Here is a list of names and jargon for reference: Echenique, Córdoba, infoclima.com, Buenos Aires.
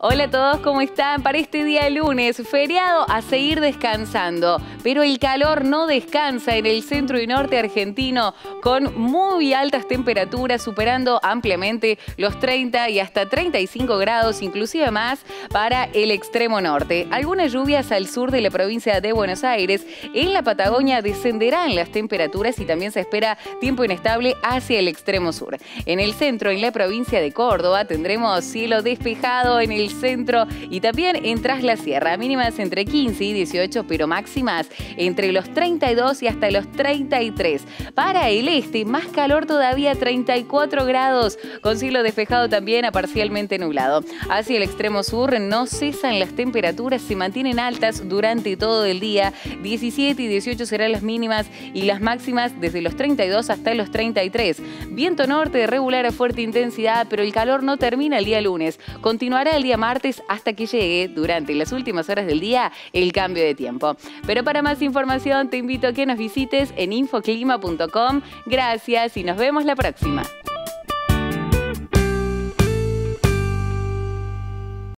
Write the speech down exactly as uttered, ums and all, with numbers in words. Hola a todos, ¿cómo están? Para este día lunes, feriado, a seguir descansando. Pero el calor no descansa en el centro y norte argentino, con muy altas temperaturas, superando ampliamente los treinta y hasta treinta y cinco grados, inclusive más, para el extremo norte. Algunas lluvias al sur de la provincia de Buenos Aires. En la Patagonia descenderán las temperaturas y también se espera tiempo inestable hacia el extremo sur. En el centro, en la provincia de Córdoba, tendremos cielo despejado en el centro y también en Tras la Sierra, mínimas entre quince y dieciocho, pero máximas entre los treinta y dos y hasta los treinta y tres. Para el este, más calor todavía, treinta y cuatro grados, con cielo despejado también a parcialmente nublado. Hacia el extremo sur no cesan las temperaturas, se mantienen altas durante todo el día, diecisiete y dieciocho serán las mínimas y las máximas desde los treinta y dos hasta los treinta y tres. Viento norte de regular a fuerte intensidad, pero el calor no termina el día lunes, continuará el día martes hasta que llegue durante las últimas horas del día el cambio de tiempo. Pero para más información te invito a que nos visites en infoclima punto com. Gracias y nos vemos la próxima.